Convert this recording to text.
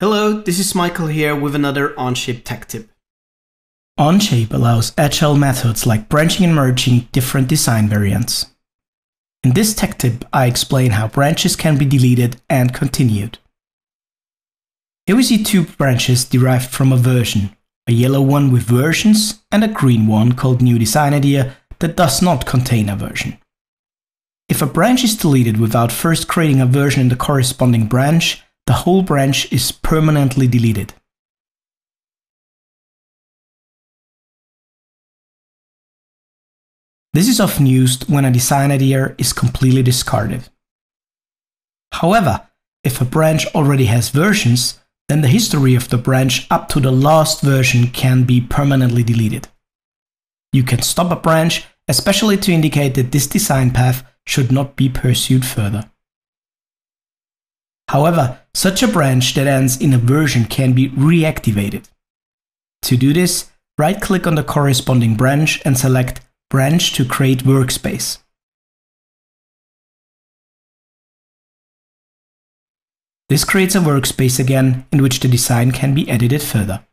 Hello, this is Michael here with another Onshape tech tip. Onshape allows agile methods like branching and merging different design variants. In this tech tip, I explain how branches can be deleted and continued. Here we see two branches derived from a version, a yellow one with versions and a green one called new design idea that does not contain a version. If a branch is deleted without first creating a version in the corresponding branch, the whole branch is permanently deleted. This is often used when a design idea is completely discarded. However, if a branch already has versions, then the history of the branch up to the last version can be permanently deleted. You can stop a branch, especially to indicate that this design path should not be pursued further. However, such a branch that ends in a version can be reactivated. To do this, right-click on the corresponding branch and select Branch to create workspace. This creates a workspace again in which the design can be edited further.